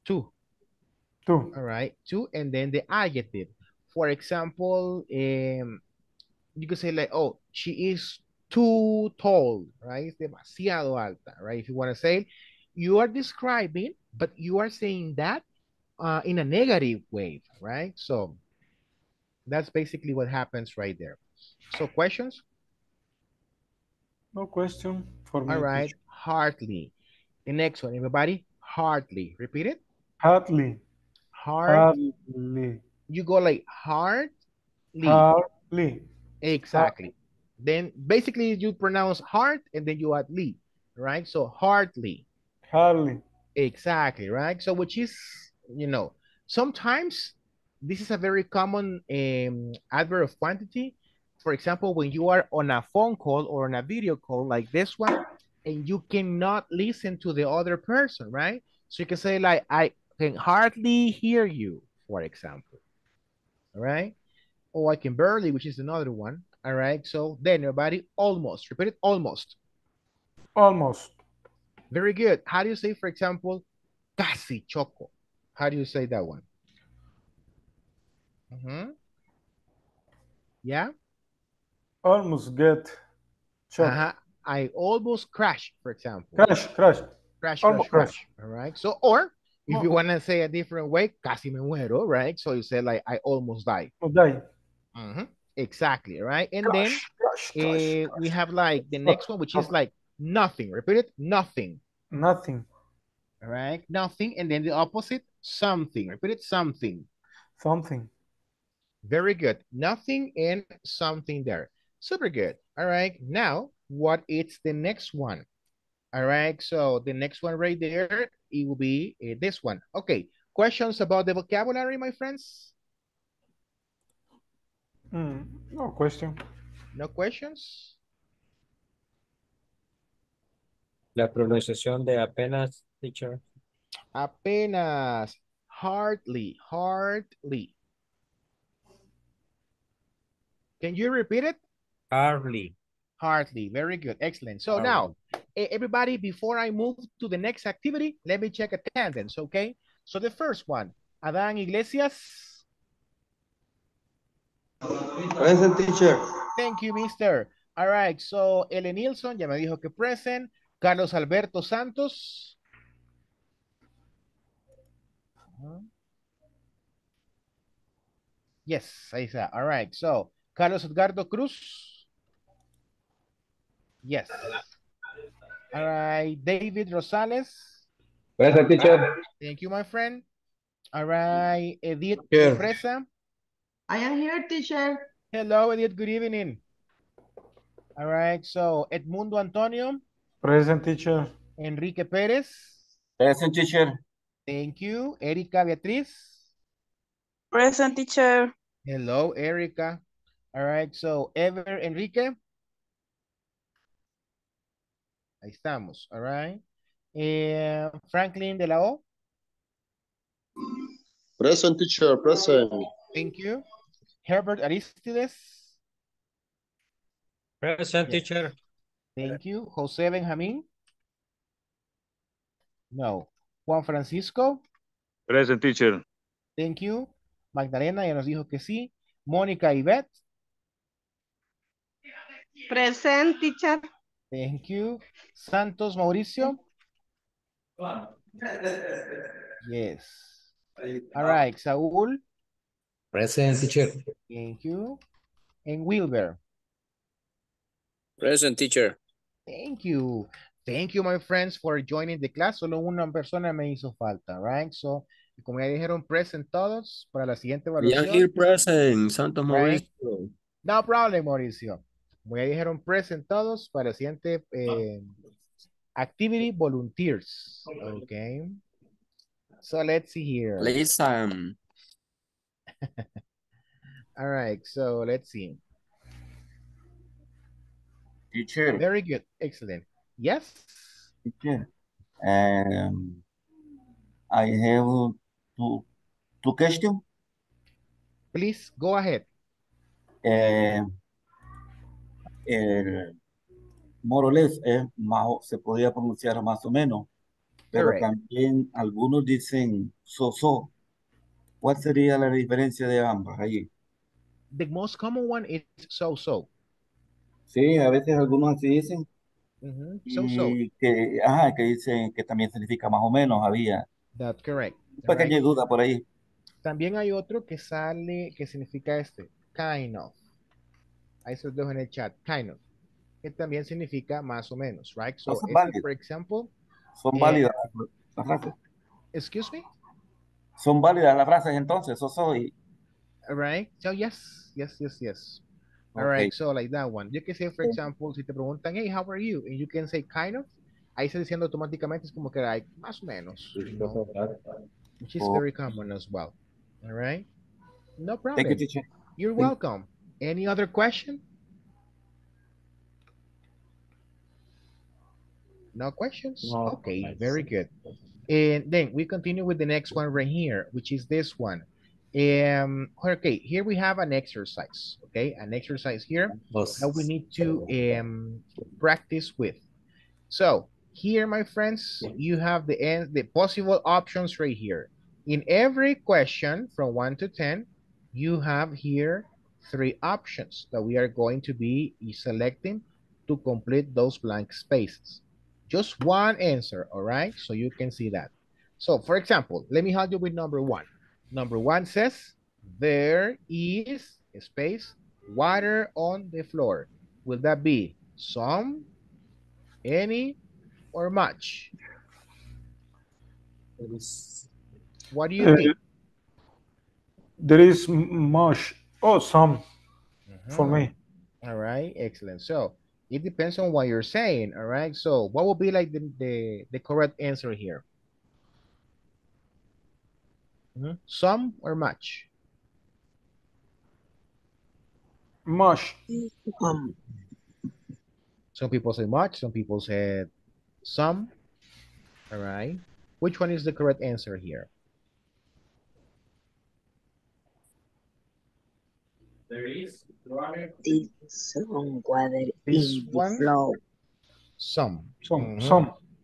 Two. Two. All right. Two, and then the adjective. For example, you could say like, oh, she is too tall, right? It's demasiado alta, right? If you want to say, you are describing, but you are saying that in a negative way, right? So that's basically what happens right there. So questions? No question for me. All right. Hardly. The next one, everybody. Hardly. Repeat it. Hardly. Hardly. You go like hardly. Hardly. Exactly. Hardly. Then basically you pronounce hard and then you add ly, right? So hardly. Hardly. Exactly, right? So which is, you know, sometimes this is a very common adverb of quantity. For example, when you are on a phone call or on a video call like this one, and you cannot listen to the other person, right? So you can say like, I can hardly hear you, for example, all right? Or I can barely, which is another one, all right? So then everybody, almost, repeat it, almost. Almost. Very good. How do you say, for example, casi choco? How do you say that one? Mm-hmm. Yeah? Almost get choked. Uh-huh. I almost crashed, for example. Crash, crash. Crash, almost crash. All right. So, or if you want to say a different way, casi me muero, right? So you say like, I almost died. Died. Mm-hmm. Exactly, right? And crash, then crash. We have like the next one, which is like nothing. Repeat it, nothing. Nothing. All right, nothing. And then the opposite, something. Repeat it, something. Something. Very good. Nothing and something there. Super good. All right. Now, what is the next one? All right. So the next one right there, it will be this one. Okay. Questions about the vocabulary, my friends? No question. No questions? La pronunciación de apenas, teacher. Apenas. Hardly. Hardly. Can you repeat it? Hardly. Hardly. Very good. Excellent. So hardly. Now, everybody, before I move to the next activity, let me check attendance, okay? So the first one, Adan Iglesias. Present, teacher. Thank you, mister. All right. So, Ellen Nilsson, ya me dijo que present. Carlos Alberto Santos. Yes, ahí está. All right. So, Carlos Edgardo Cruz. Yes. All right. David Rosales. Present, teacher. Thank you, my friend. All right. Edith Presa. I am here, teacher. Hello, Edith. Good evening. All right. So, Edmundo Antonio. Present, teacher. Enrique Perez. Present, teacher. Thank you. Erika Beatriz. Present, teacher. Hello, Erika. All right, so Ever Enrique. Ahí estamos, all right. Franklin de la O. Present, teacher, present. Thank you. Herbert Aristides. Present, yes, teacher. Thank you. Jose Benjamin. No. Juan Francisco. Present, teacher. Thank you. Magdalena ya nos dijo que sí. Mónica Ivette. Present, teacher. Thank you. Santos Mauricio. Yes. All right. Saúl. Present, teacher. Thank you. And Wilber. Present, teacher. Thank you. Thank you, my friends, for joining the class. Solo una persona me hizo falta, right? So Como ya dijeron present todos, para la siguiente evaluación. Here present, Santos Mauricio. No problem, Mauricio. Como ya dijeron present todos, para la siguiente activity, volunteers. Okay. So let's see here. Please, all right, so let's see. Teacher. Very good, excellent. Yes? Teacher. I have two questions. Please go ahead. More o menos se podía pronunciar más o menos, pero right. También algunos dicen so. ¿Cuál sería la diferencia de ambas allí? The most common one is so. Sí, a veces algunos así dicen. Mm-hmm. So. Que dicen que también significa más o menos había. That's correct. Pequeña duda por ahí. También hay otro que sale, que significa kind of. Ahí se los dejo en el chat, kind of. Que también significa más o menos, right? So, for example. Son válidas las frases. Excuse me? Son válidas las frases entonces, soy. All right, so yes. All right, so like that one. You can say, for example, si te preguntan, hey, how are you? And you can say kind of. Ahí se diciendo automáticamente es como que like, más o menos, you know, which is very common as well. All right, no problem. Thank you, teacher. You're welcome. Any other question? No questions? No, okay, nice. Very good. And then we continue with the next one right here, which is this one. Okay, here we have an exercise. Okay, an exercise here that we need to practice with. So here, my friends, you have the possible options right here. In every question from 1 to 10, you have here 3 options that we are going to be selecting to complete those blank spaces. Just one answer, all right? So you can see that. So for example, let me help you with number 1. Number 1 says, there is a space, water on the floor. Will that be some, any, or much? What do you think? There is much or some for me. All right, excellent. So it depends on what you're saying. All right, so what would be like the correct answer here? Some or much? Much. Some people say much, some people said some. All right. Which one is the correct answer here? There is water. Some water is the flow. Some.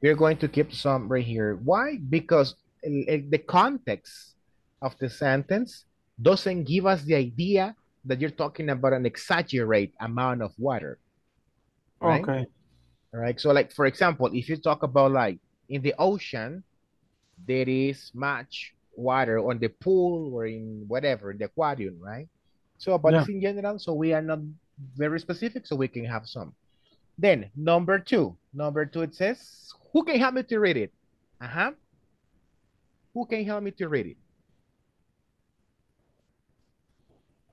We're going to keep some right here. Why? Because the context of the sentence doesn't give us the idea that you're talking about an exaggerated amount of water. Right? Okay. All right. So like, for example, if you talk about like in the ocean, there is much water on the pool or in whatever, in the aquarium, right? So but it's in general, so we are not very specific, so we can have some. Then number 2. Number 2, it says, who can help me to read it? Who can help me to read it?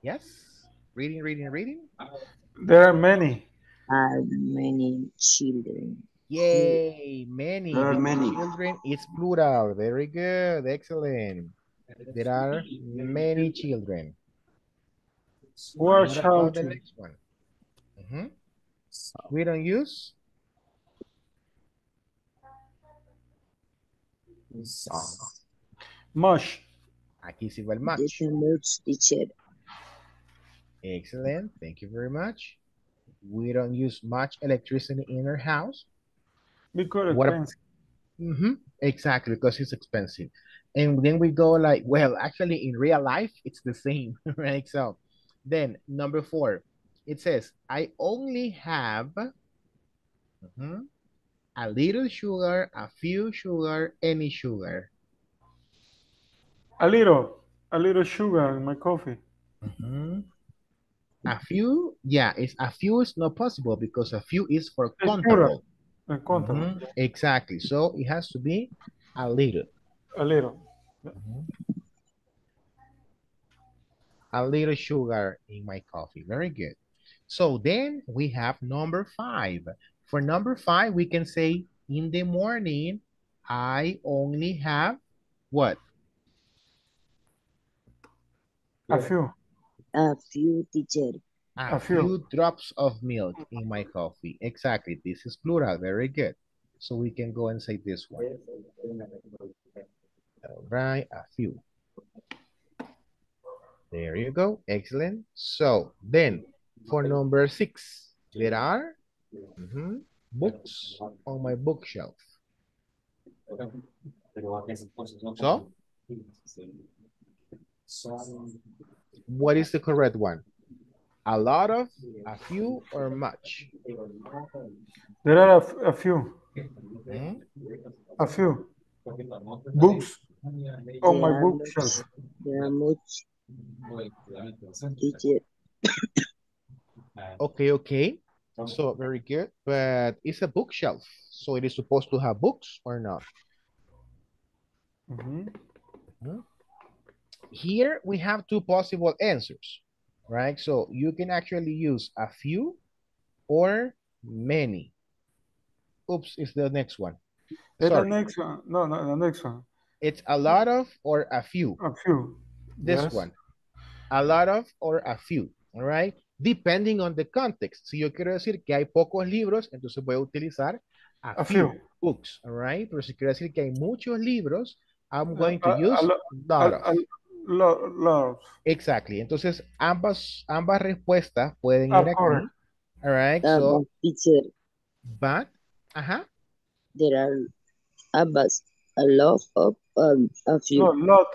Yes? Reading. There are many. Many children. Yay, many. There are many. Children is plural. Very good. Excellent. There are many children. Who are children? The next one? We don't use. Much. Aquí se va el much. Excellent. Thank you very much. We don't use much electricity in our house. Because exactly, because it's expensive. And then we go like, well, actually in real life, it's the same, right? So then number 4, it says, I only have a little sugar, a few sugar, any sugar. A little sugar in my coffee. A few, it's not possible because a few is for countable. Exactly. So it has to be a little. A little sugar in my coffee. Very good. So then we have number 5. For number 5, we can say, in the morning, I only have what? A few, teacher. A few drops of milk in my coffee. Exactly. This is plural. Very good. So we can go and say this one. All right. A few. There you go. Excellent. So then for number 6, there are books on my bookshelf. So? What is the correct one? A lot of, a few, or much? There are a few. A few. Books. On my bookshelf. There are much. Okay. So very good. But it's a bookshelf. So it is supposed to have books or not? Here we have 2 possible answers, right? So you can actually use a few or many. Oops, it's the next one. The next one. No, the next one. It's a lot of or a few. A few. This one. A lot of or a few, all right? Depending on the context. Si yo quiero decir que hay pocos libros, entonces voy a utilizar a few books, all right? Pero si quiero decir que hay muchos libros, I'm going to use a lot of. Exactly. Entonces, ambas respuestas pueden ir aquí. All right, so. Teacher. But, there are a lot of, a few. No,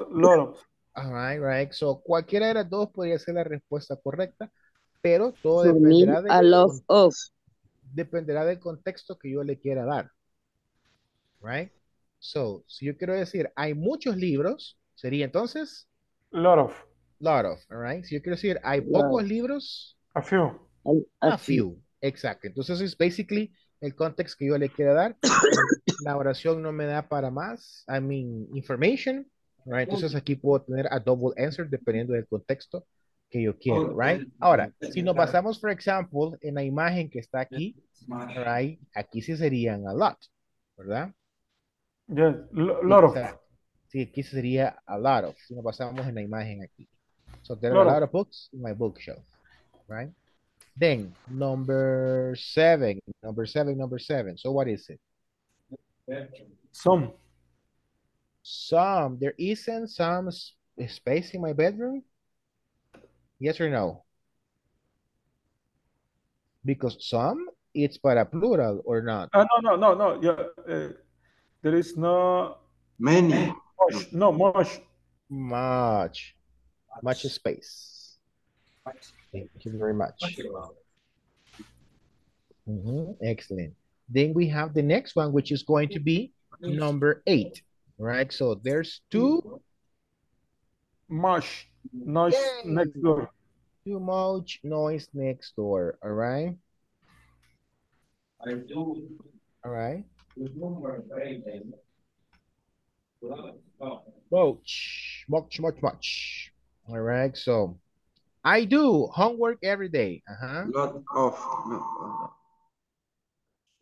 lot of. All right, right. So, cualquiera de las dos podría ser la respuesta correcta, pero todo dependerá de dependerá del contexto que yo le quiera dar. Right? So, si yo quiero decir, hay muchos libros, sería entonces... Lot of, all right? Si yo quiero decir, hay pocos libros... A few. A few, exacto. Entonces, es basically el contexto que yo le quiera dar. La oración no me da para más, I mean, information. Right? Entonces aquí puedo tener a double answer dependiendo del contexto que yo quiero, right? Ahora, si nos basamos, por ejemplo, en la imagen que está aquí, right? Aquí sí serían a lot, ¿verdad? Yeah, lot of. Sí, aquí sería a lot of, si nos basamos en la imagen aquí. So there are a lot of books in my bookshelf, right? Then, number 7. So what is it? Some. There isn't some space in my bedroom? Yes or no? Because some, it's para plural or not? No. Yeah, there is no... Many. Much. Much space. Thank you very much. Excellent. Then we have the next one, which is going to be number 8. Right, so there's 2 much noise next door. Too much noise next door. All right. All right. Much. All right. So I do homework every day. Lot of.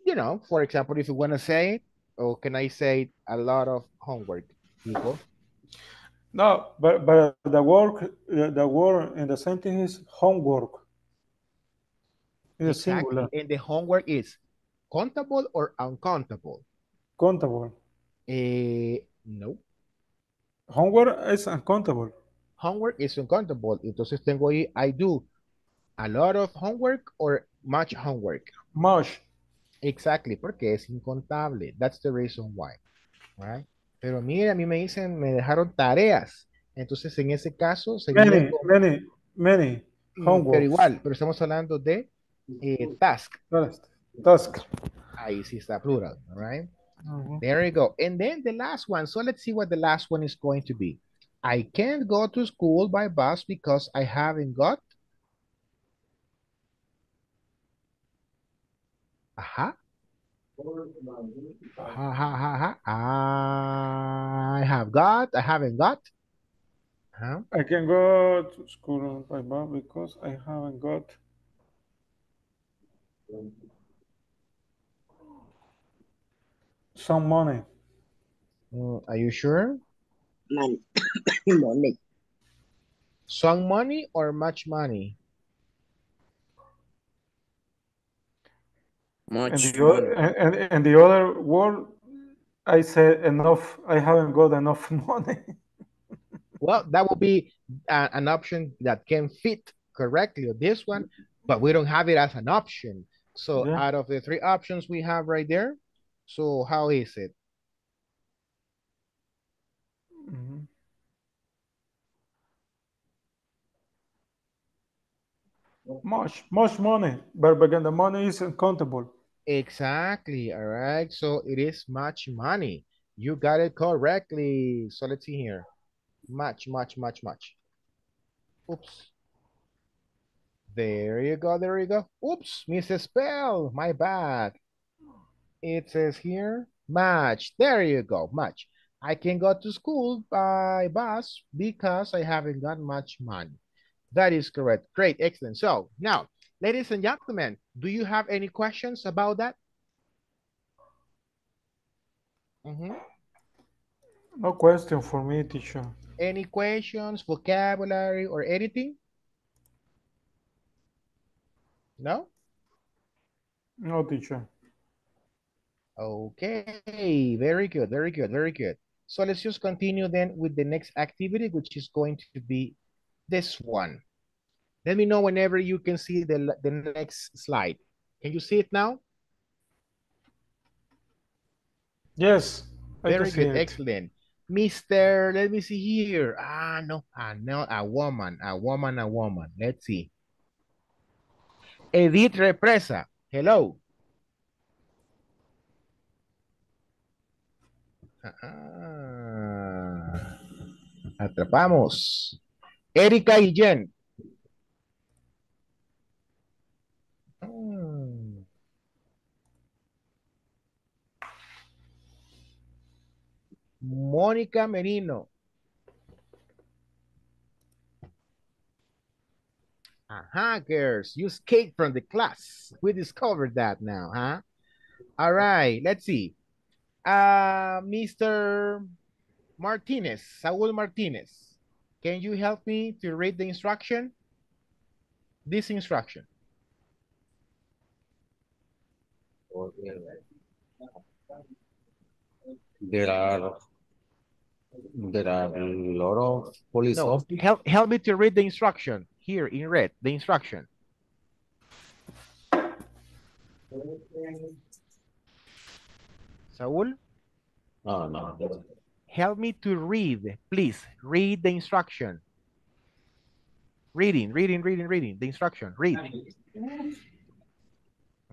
You know, for example, if you want to say it. Or can I say a lot of homework, people? No, but the word in the sentence is homework. It's singular. And the homework is countable or uncountable? Countable. No. Homework is uncountable. Homework is uncountable. Entonces tengo ahí, I do a lot of homework or much homework? Much. Exactly, porque es incontable. That's the reason why. Right? Pero mire, a mí me dicen, me dejaron tareas. Entonces, en ese caso... Many. Homework. Pero igual, pero estamos hablando de task. Task. Ahí sí está plural, right? There you go. And then the last one. So let's see what the last one is going to be. I can't go to school by bus because I haven't got... I haven't got. Huh? I can go to school by Bob because I haven't got. Some money. Are you sure? Money. Money. Some money or much money? Much. And the other word, I said enough. I haven't got enough money. Well, that would be an option that can fit correctly with this one, but we don't have it as an option. So yeah. Out of the three options we have right there, so how is it? Mm-hmm. Much money, but again, the money isn't countable. Exactly. All right. So it is much money. You got it correctly. So let's see here. Much. Oops. There you go. Oops, misspelled. My bad. It says here, much. There you go, much. I can go to school by bus because I haven't got much money. That is correct. Great, excellent. So now, ladies and gentlemen, do you have any questions about that? Mm-hmm. No question for me, teacher. Any questions, vocabulary, or anything? No? No, teacher. Okay, very good. So let's just continue then with the next activity, which is going to be this one. Let me know whenever you can see the next slide. Can you see it now? Yes. Very good. Excellent. Mr. Let me see here. No, a woman. Let's see. Edith Represa. Hello. Atrapamos. Erika Guillén. Mónica Merino. Girls, you escaped from the class. We discovered that now, huh? All right, let's see. Mr. Martinez, Saúl Martinez. Can you help me to read the instruction? This instruction. There are a lot of police officers. Help me to read the instruction here in red. The instruction. Saúl? Oh, no. Help me to read, please. Read the instruction. Reading. The instruction. Read.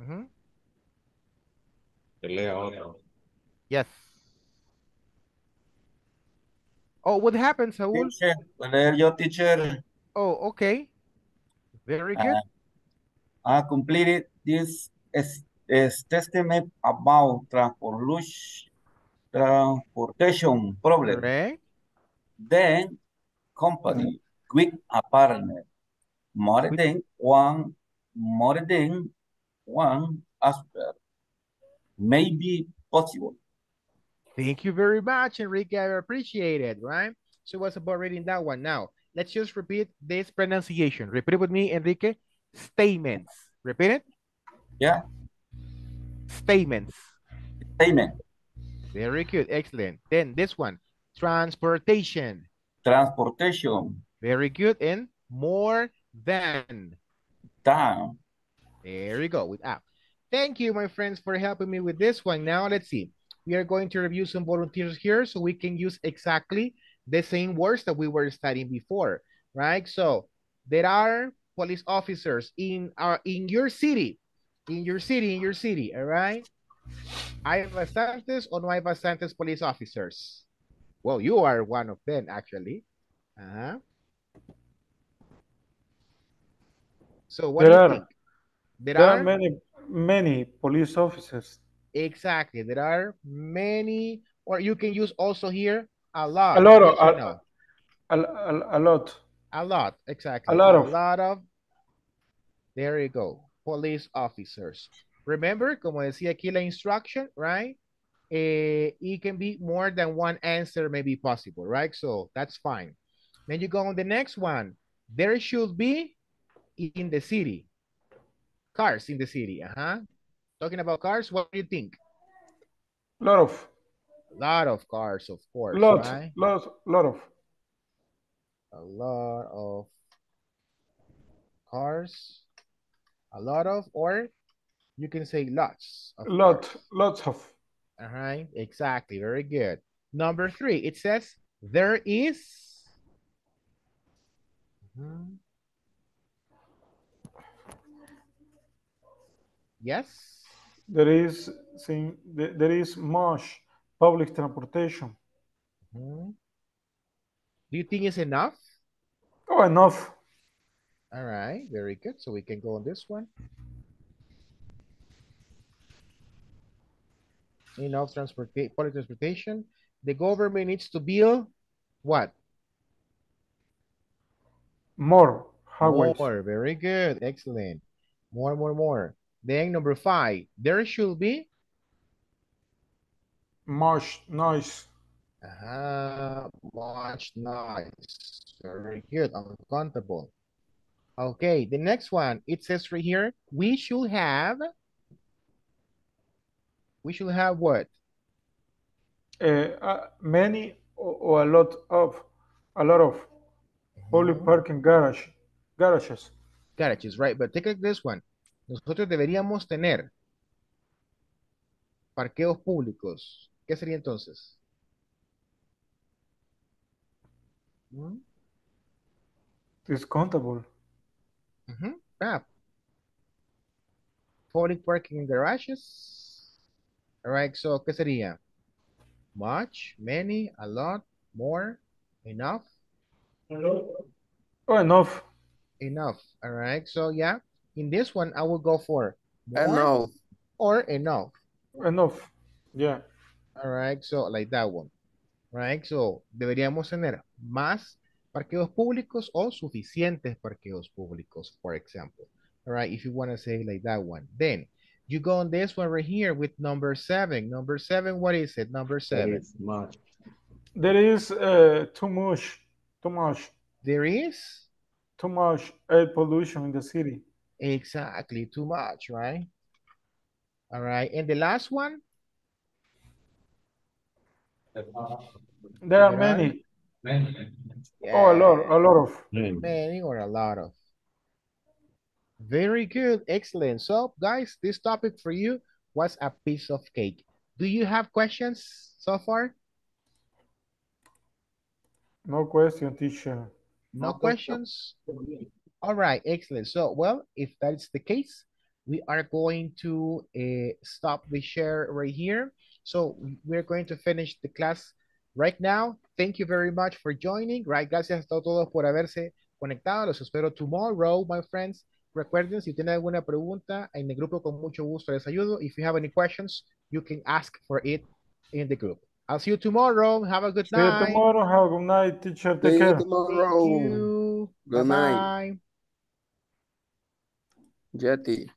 Mm-hmm. Yes. Oh, what happened, Saúl? Your teacher. Oh, okay. Very good. I completed this testament about transportation problem. Correct. Then company with a partner more than one aspect may be possible. Thank you very much, Enrique. I appreciate it, right? So what's about reading that one now? Let's just repeat this pronunciation. Repeat it with me, Enrique. Statements. Repeat it. Yeah. Statements. Statement. Very good. Excellent. Then this one, transportation. Transportation. Very good. And more than. Down. There we go. With up. Thank you, my friends, for helping me with this one. Now, let's see. We are going to review some volunteers here so we can use exactly the same words that we were studying before, right? So there are police officers in your city, all right? Hay bastantes o no hay bastantes police officers? Well, you are one of them, actually. So what do you think? There are many police officers. Exactly. There are many, or you can use also here a lot. A lot of, a lot. A lot, exactly. A lot of. A lot of. There you go. Police officers. Remember, como decía aquí la instruction, right? It can be more than one answer may be possible, right? So that's fine. Then you go on the next one. There should be in the city. Cars in the city. Talking about cars, what do you think? A lot of cars, of course. A lot of cars. A lot of, or you can say lots. Lots of. All right, exactly. Very good. Number 3, it says there is. Yes. There is much public transportation. Do you think it's enough? Oh, enough. All right, very good. So we can go on this one. Enough public transportation. The government needs to build what? More highways. More, very good. Excellent. More. Then number 5, there should be? Much noise. Much noise. Very good, uncountable. Okay, the next one, it says right here, we should have what? Many or a lot of public parking garages. Garages, right, but take this one. Nosotros deberíamos tener parqueos públicos. ¿Qué sería entonces? It's countable. Public parking garages. All right, so ¿qué sería? Much, many, a lot, more, enough. Enough. All right, so yeah. In this one, I will go for enough or enough. Enough. Yeah. All right, so like that one. Right, so deberíamos tener más parqueos públicos o suficientes parqueos públicos, for example. All right, if you want to say like that one. Then you go on this one right here with number 7. Number 7, what is it? Number 7. There is much. There is too much. There is? Too much air pollution in the city. Exactly, too much, right? All right, and the last one? There are many. Yeah. Oh, a lot of. Many or a lot of. Very good, excellent. So, guys, this topic for you was a piece of cake. Do you have questions so far? No question, teacher. No questions? All right, excellent. So, well, if that is the case, we are going to stop the share right here. So we're going to finish the class right now. Thank you very much for joining. Right, gracias a todos por haberse conectado. Los espero tomorrow, my friends. Recuerden, si tienen alguna pregunta en el grupo, con mucho gusto les ayudo. If you have any questions, you can ask for it in the group. I'll see you tomorrow. Have a good night. See you tomorrow. Have a good night, teacher. Take care. Thank you. Good night. Bye. Jetty.